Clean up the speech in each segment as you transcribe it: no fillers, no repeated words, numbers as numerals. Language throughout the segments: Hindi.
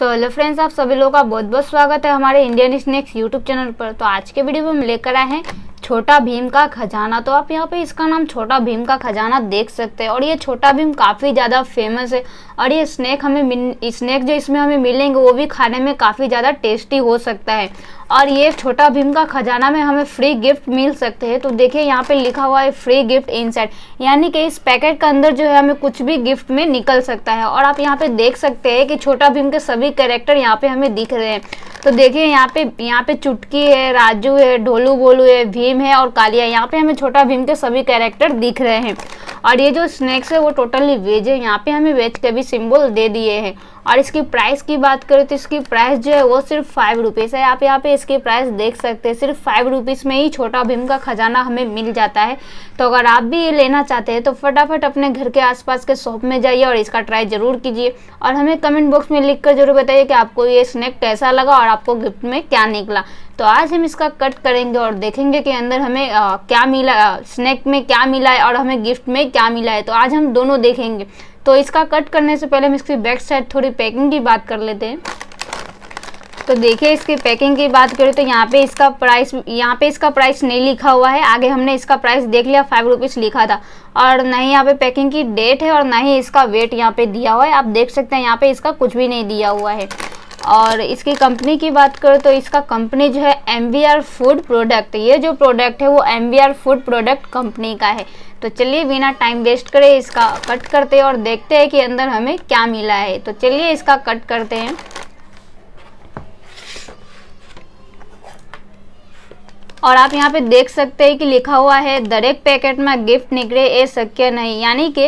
सो हेलो फ्रेंड्स, आप सभी लोगों का बहुत बहुत स्वागत है हमारे इंडियन स्नैक्स यूट्यूब चैनल पर। तो आज के वीडियो में हम लेकर आए हैं छोटा भीम का खजाना। तो आप यहाँ पे इसका नाम छोटा भीम का खजाना देख सकते हैं और ये छोटा भीम काफ़ी ज़्यादा फेमस है और ये स्नैक जो इसमें हमें मिलेंगे वो भी खाने में काफ़ी ज़्यादा टेस्टी हो सकता है और ये छोटा भीम का खजाना में हमें फ्री गिफ्ट मिल सकते हैं। तो देखिए यहाँ पे लिखा हुआ है फ्री गिफ्ट इनसाइड, यानी कि इस पैकेट के अंदर जो है हमें कुछ भी गिफ्ट में निकल सकता है। और आप यहाँ पे देख सकते हैं कि छोटा भीम के सभी कैरेक्टर यहाँ पे हमें दिख रहे हैं। तो देखिए यहाँ पे चुटकी है, राजू है, ढोलू बोलू है, भीम है और कालिया। यहाँ पे हमें छोटा भीम के सभी कैरेक्टर दिख रहे हैं और ये जो स्नैक्स है वो टोटली वेज है। यहाँ पे हमें वेज के भी सिंबल दे दिए हैं और इसकी प्राइस की बात करें तो इसकी प्राइस जो है वो सिर्फ 5 रुपीज़ है। आप यहाँ पे इसकी प्राइस देख सकते हैं, सिर्फ 5 रुपीज़ में ही छोटा भीम का खजाना हमें मिल जाता है। तो अगर आप भी ये लेना चाहते हैं तो फटाफट अपने घर के आसपास के शॉप में जाइए और इसका ट्राई ज़रूर कीजिए और हमें कमेंट बॉक्स में लिख कर जरूर बताइए कि आपको ये स्नैक कैसा लगा और आपको गिफ्ट में क्या निकला। तो आज हम इसका कट करेंगे और देखेंगे कि अंदर हमें क्या मिला, स्नैक में क्या मिला है और हमें गिफ्ट में क्या मिला है। तो आज हम दोनों देखेंगे। तो इसका कट करने से पहले हम इसकी बैक साइड थोड़ी पैकिंग की बात कर लेते हैं। तो देखिए इसकी पैकिंग की बात करें तो यहाँ पे इसका प्राइस नहीं लिखा हुआ है। आगे हमने इसका प्राइस देख लिया, 5 रुपीज़ लिखा था और ना ही यहाँ पे पैकिंग की डेट है और ना ही इसका वेट यहाँ पे दिया हुआ है। आप देख सकते हैं यहाँ पे इसका कुछ भी नहीं दिया हुआ है। और इसकी कंपनी की बात करें तो इसका कंपनी जो है MVR फूड प्रोडक्ट, ये जो प्रोडक्ट है वो MVR फूड प्रोडक्ट कंपनी का है। तो चलिए बिना टाइम वेस्ट करे इसका कट करते हैं और देखते हैं कि अंदर हमें क्या मिला है। तो चलिए इसका कट करते हैं। और आप यहाँ पे देख सकते हैं कि लिखा हुआ है दरेक पैकेट में गिफ्ट निकले ये शक्य नहीं, यानी कि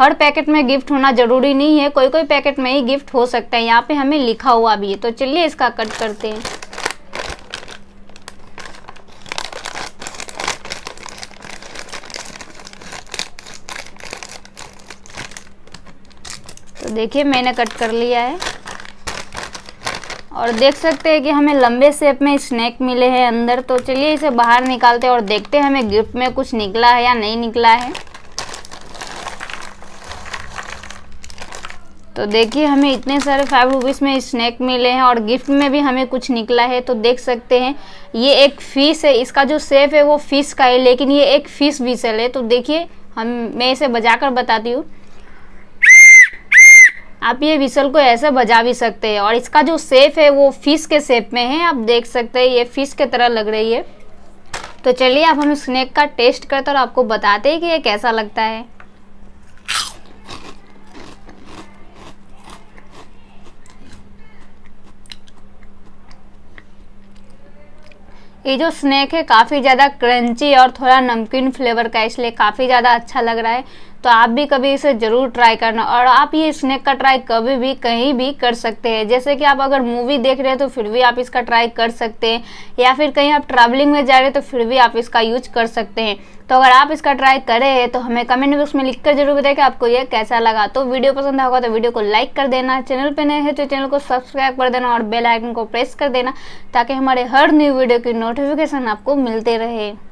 हर पैकेट में गिफ्ट होना जरूरी नहीं है, कोई कोई पैकेट में ही गिफ्ट हो सकता है, यहाँ पे हमें लिखा हुआ भी है। तो चलिए इसका कट करते हैं। तो देखिए मैंने कट कर लिया है और देख सकते हैं कि हमें लंबे शेप में स्नैक मिले हैं अंदर। तो चलिए इसे बाहर निकालते हैं और देखते हैं हमें गिफ्ट में कुछ निकला है या नहीं निकला है। तो देखिए हमें इतने सारे 5 रुपीज़ में स्नैक मिले हैं और गिफ्ट में भी हमें कुछ निकला है। तो देख सकते हैं ये एक फ़िश है, इसका जो शेप है वो फ़िश का है, लेकिन ये एक फ़िश विसल है। तो देखिए मैं इसे बजा कर बताती हूँ। आप ये विसल को ऐसे बजा भी सकते हैं और इसका जो शेप है वो फिश के शेप में है। आप देख सकते हैं ये फिश के तरह लग रही है। तो चलिए अब हम स्नैक का टेस्ट करते हैं और आपको बताते हैं कि ये कैसा लगता है। ये जो स्नैक है काफ़ी ज़्यादा क्रंची और थोड़ा नमकीन फ्लेवर का, इसलिए काफ़ी ज़्यादा अच्छा लग रहा है। तो आप भी कभी इसे ज़रूर ट्राई करना और आप ये स्नैक का ट्राई कभी भी कहीं भी कर सकते हैं, जैसे कि आप अगर मूवी देख रहे हैं तो फिर भी आप इसका ट्राई कर सकते हैं या फिर कहीं आप ट्रैवलिंग में जा रहे हैं तो फिर भी आप इसका यूज कर सकते हैं। तो अगर आप इसका ट्राई करें तो हमें कमेंट बॉक्स में लिख कर जरूर बताएं कि आपको यह कैसा लगा। तो वीडियो पसंद आएगा तो वीडियो को लाइक कर देना, चैनल पर नए हैं तो चैनल को सब्सक्राइब कर देना और बेल आइकन को प्रेस कर देना ताकि हमारे हर न्यू वीडियो की नोटिफिकेशन आपको मिलते रहे।